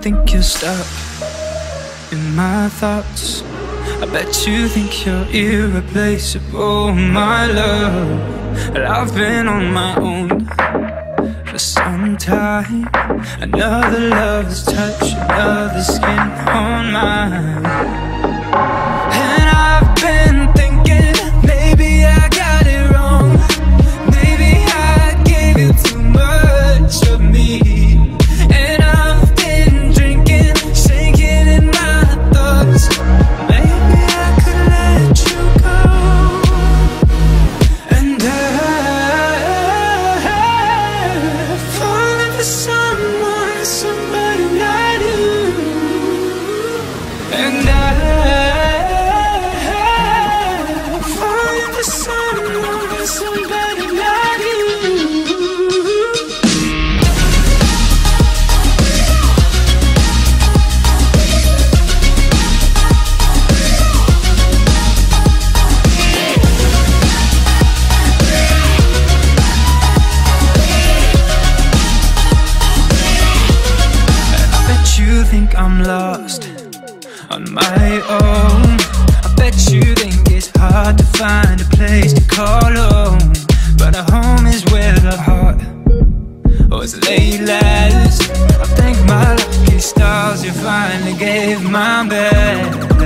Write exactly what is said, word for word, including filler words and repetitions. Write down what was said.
Think you're stuck in my thoughts. I bet you think you're irreplaceable, my love. Well, I've been on my own for some time. Another love's touch, another skin on mine. And I've been thinking maybe I got it wrong. Maybe I gave you too much of me. I'm lost on my own. I bet you think it's hard to find a place to call home, but a home is where the heart was laid last. I thank my lucky stars, you finally gave my back.